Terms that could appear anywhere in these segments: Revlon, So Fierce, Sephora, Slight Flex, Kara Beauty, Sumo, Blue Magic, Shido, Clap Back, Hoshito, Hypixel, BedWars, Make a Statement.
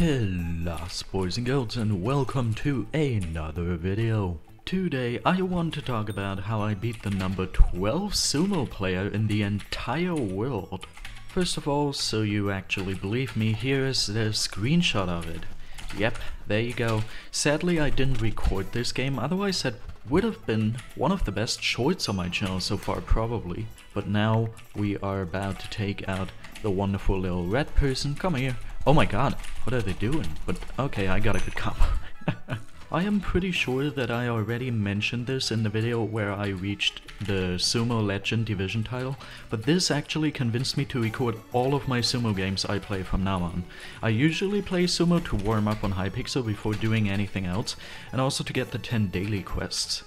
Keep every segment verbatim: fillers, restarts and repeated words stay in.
Hello, boys and girls, and welcome to another video. Today I want to talk about how I beat the number twelve sumo player in the entire world. First of all, so you actually believe me, here is the screenshot of it. Yep, there you go. Sadly I didn't record this game, otherwise that would have been one of the best shorts on my channel so far probably. But now we are about to take out the wonderful little red person. Come here. Oh my god, what are they doing? But okay, I got a good combo. I am pretty sure that I already mentioned this in the video where I reached the Sumo Legend Division title, but this actually convinced me to record all of my sumo games I play from now on. I usually play sumo to warm up on Hypixel before doing anything else, and also to get the ten daily quests.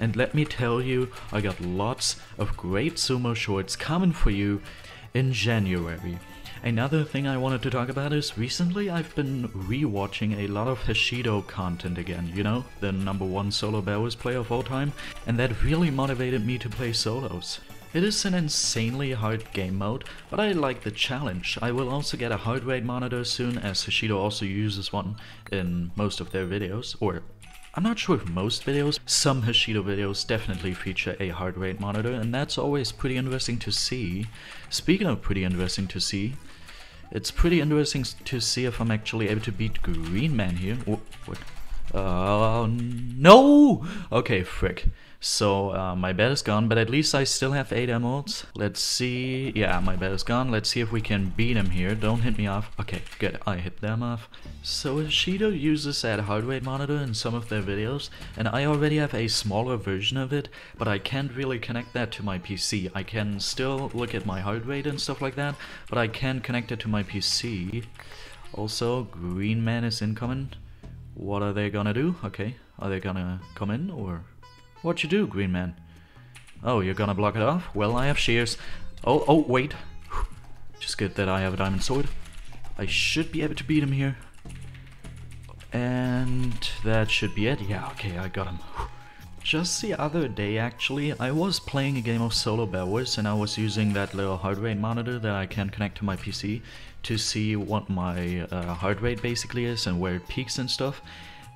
And let me tell you, I got lots of great sumo shorts coming for you in January. Another thing I wanted to talk about is recently I've been rewatching a lot of Hoshito content again, you know, the number one solo BedWars player of all time, and that really motivated me to play solos. It is an insanely hard game mode, but I like the challenge. I will also get a heart rate monitor soon, as Hoshito also uses one in most of their videos, or I'm not sure if most videos, some Hoshito videos definitely feature a heart rate monitor, and that's always pretty interesting to see. Speaking of pretty interesting to see, it's pretty interesting to see if I'm actually able to beat Green Man here. Oh, what? Uh, no! Okay, frick. So, uh, my bed is gone, but at least I still have eight emeralds. Let's see. Yeah, my bed is gone. Let's see if we can beat him here. Don't hit me off. Okay, good. I hit them off. So, Shido uses that heart rate monitor in some of their videos, and I already have a smaller version of it, but I can't really connect that to my P C. I can still look at my heart rate and stuff like that, but I can't connect it to my P C. Also, Green Man is incoming. What are they gonna do? Okay, are they gonna come in or... What you do, Green Man? Oh, you're gonna block it off? Well, I have shears. Oh, oh, wait. Just good that I have a diamond sword. I should be able to beat him here. And that should be it. Yeah, okay, I got him. Just the other day, actually, I was playing a game of solo BedWars, and I was using that little heart rate monitor that I can connect to my P C to see what my uh, heart rate basically is and where it peaks and stuff.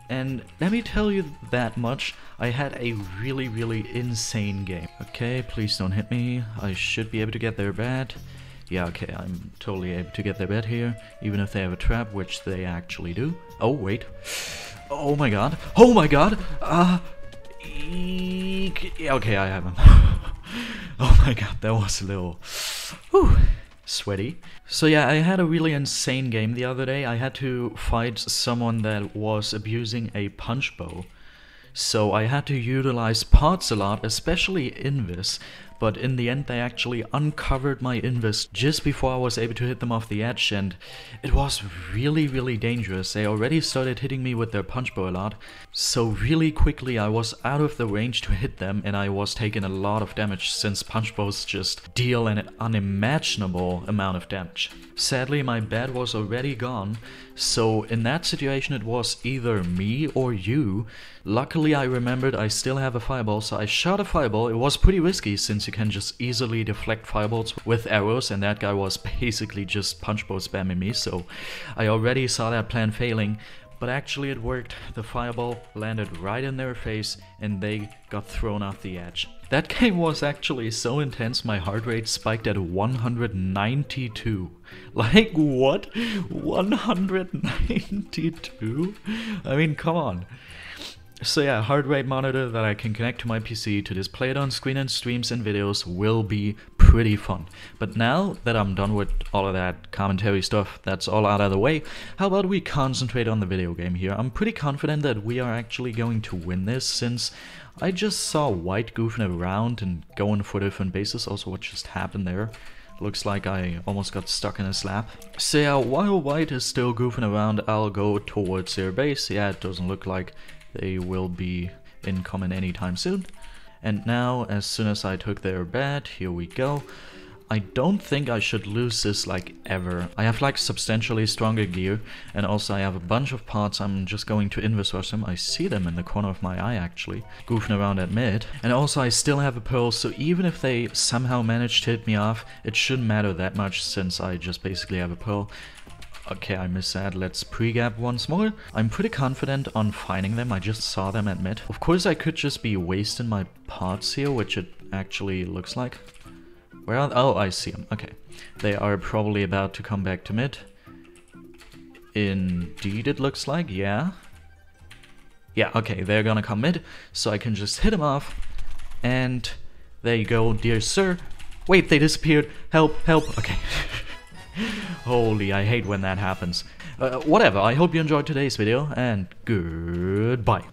And let me tell you that much, I had a really, really insane game. Okay, please don't hit me. I should be able to get their bed. Yeah, okay, I'm totally able to get their bed here, even if they have a trap, which they actually do. Oh, wait. Oh my god. Oh my god! Uh... Okay, I have him. Oh my god, that was a little whew, sweaty. So yeah, I had a really insane game the other day. I had to fight someone that was abusing a punch bow. So I had to utilize parts a lot, especially Invis. But in the end, they actually uncovered my Invis just before I was able to hit them off the edge, and it was really, really dangerous. They already started hitting me with their punch bow a lot, so really quickly I was out of the range to hit them, and I was taking a lot of damage since punch bows just deal an unimaginable amount of damage. Sadly, my bed was already gone, so in that situation it was either me or you. Luckily, I remembered I still have a fireball, so I shot a fireball. It was pretty risky since you You can just easily deflect fireballs with arrows, and that guy was basically just punch bow spamming me, so I already saw that plan failing, but actually it worked. The fireball landed right in their face and they got thrown off the edge. That game was actually so intense my heart rate spiked at one hundred ninety-two. Like what? one hundred ninety-two? I mean, come on. So yeah, heart rate monitor that I can connect to my P C to display it on screen and streams and videos will be pretty fun. But now that I'm done with all of that commentary stuff, that's all out of the way, how about we concentrate on the video game here? I'm pretty confident that we are actually going to win this, since I just saw White goofing around and going for different bases. Also, what just happened there? Looks like I almost got stuck in a slab. So yeah, while White is still goofing around, I'll go towards their base. Yeah, it doesn't look like they will be in common anytime soon. And now, as soon as I took their bed, here we go. I don't think I should lose this like ever. I have like substantially stronger gear, and also I have a bunch of parts. I'm just going to invis rush them. I see them in the corner of my eye actually, goofing around at mid. And also I still have a pearl, so even if they somehow manage to hit me off, it shouldn't matter that much since I just basically have a pearl. Okay, I missed that. Let's pre-gap once more. I'm pretty confident on finding them. I just saw them at mid. Of course, I could just be wasting my pots here, which it actually looks like. Where are they? Oh, I see them. Okay. They are probably about to come back to mid. Indeed, it looks like. Yeah. Yeah, okay. They're gonna come mid, so I can just hit them off. And there you go, dear sir. Wait, they disappeared. Help, help. Okay. Holy, I hate when that happens. Uh, whatever, I hope you enjoyed today's video, and goodbye.